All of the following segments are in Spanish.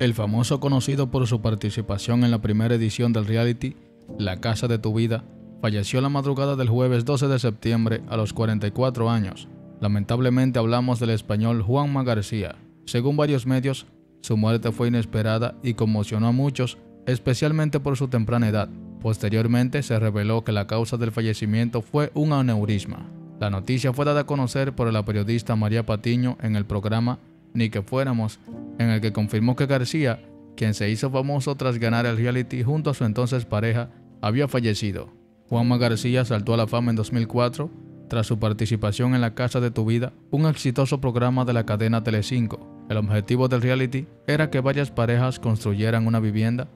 El famoso, conocido por su participación en la primera edición del reality La Casa de tu Vida, falleció la madrugada del jueves 12 de septiembre a los 44 años. Lamentablemente hablamos del español Juanma García. Según varios medios, su muerte fue inesperada y conmocionó a muchos, especialmente por su temprana edad. Posteriormente se reveló que la causa del fallecimiento fue un aneurisma. La noticia fue dada a conocer por la periodista María Patiño en el programa Ni que Fuéramos, en el que confirmó que García, quien se hizo famoso tras ganar el reality junto a su entonces pareja, había fallecido. Juanma García saltó a la fama en 2004 tras su participación en La Casa de tu Vida, un exitoso programa de la cadena Telecinco. El objetivo del reality era que varias parejas construyeran una vivienda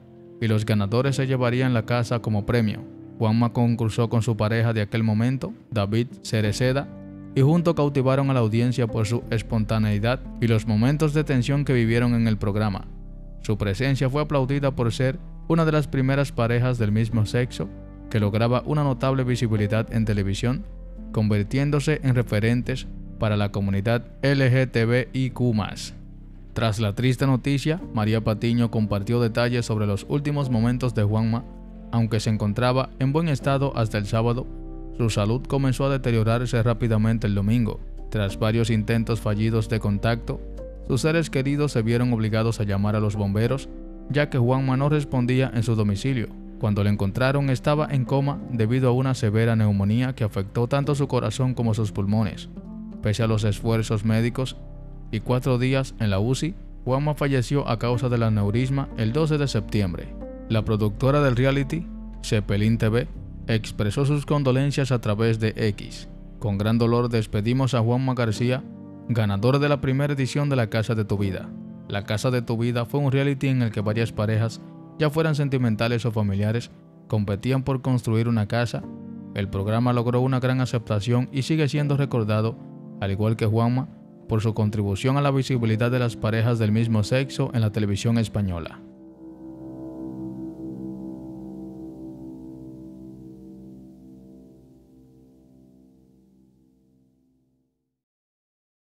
y los ganadores se llevarían la casa como premio. Juanma concursó con su pareja de aquel momento, David Cereceda, y juntos cautivaron a la audiencia por su espontaneidad y los momentos de tensión que vivieron en el programa. Su presencia fue aplaudida por ser una de las primeras parejas del mismo sexo que lograba una notable visibilidad en televisión, convirtiéndose en referentes para la comunidad LGTBIQ+. Tras la triste noticia, María Patiño compartió detalles sobre los últimos momentos de Juanma. Aunque se encontraba en buen estado hasta el sábado, su salud comenzó a deteriorarse rápidamente el domingo. Tras varios intentos fallidos de contacto, sus seres queridos se vieron obligados a llamar a los bomberos, ya que Juanma no respondía en su domicilio. Cuando lo encontraron estaba en coma debido a una severa neumonía que afectó tanto su corazón como sus pulmones. Pese a los esfuerzos médicos y 4 días en la UCI, Juanma falleció a causa del aneurisma el 12 de septiembre. La productora del reality, Seppelin TV, expresó sus condolencias a través de X. Con gran dolor despedimos a Juanma García, ganador de la primera edición de La Casa de tu Vida. La Casa de tu Vida fue un reality en el que varias parejas, ya fueran sentimentales o familiares, competían por construir una casa. El programa logró una gran aceptación y sigue siendo recordado, al igual que Juanma, por su contribución a la visibilidad de las parejas del mismo sexo en la televisión española.